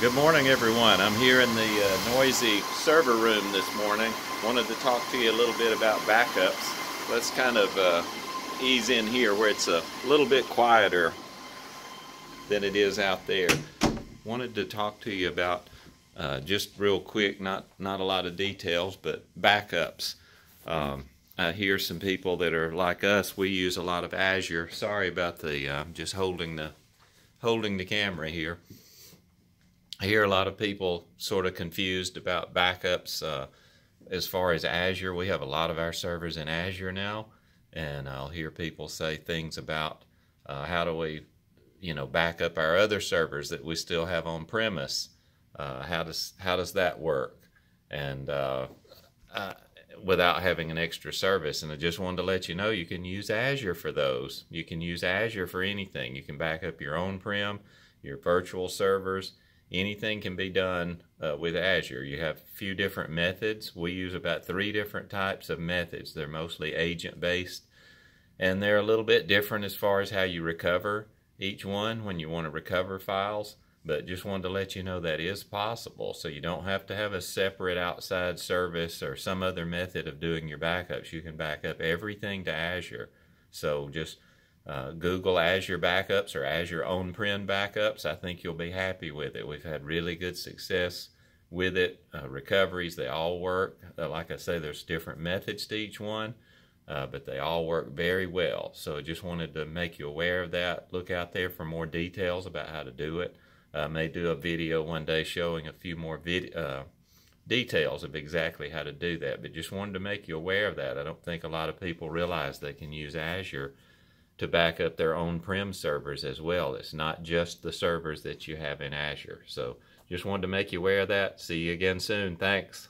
Good morning, everyone. I'm here in the noisy server room this morning. Wanted to talk to you a little bit about backups. Let's kind of ease in here where it's a little bit quieter than it is out there. Wanted to talk to you about just real quick, not a lot of details, but backups. I hear some people that are like us. We use a lot of Azure. Sorry about the just holding the camera here. I hear a lot of people sort of confused about backups as far as Azure. We have a lot of our servers in Azure now, and I'll hear people say things about how do we, back up our other servers that we still have on premise? How does that work? And without having an extra service. And I just wanted to let you know you can use Azure for those. You can use Azure for anything. You can back up your on-prem, your virtual servers. Anything can be done with Azure. You have a few different methods. We use about 3 different types of methods. They're mostly agent-based, and they're a little bit different as far as how you recover each one when you want to recover files, but just wanted to let you know that is possible. So you don't have to have a separate outside service or some other method of doing your backups. You can back up everything to Azure. So just Google Azure backups or Azure on-prem backups. I think you'll be happy with it. We've had really good success with it. Recoveries, they all work. Like I say, there's different methods to each one, but they all work very well. So I just wanted to make you aware of that. Look out there for more details about how to do it. I may do a video one day showing a few more details of exactly how to do that, but just wanted to make you aware of that. I don't think a lot of people realize they can use Azure to back up their on-prem servers as well. It's not just the servers that you have in Azure. So just wanted to make you aware of that. See you again soon. Thanks.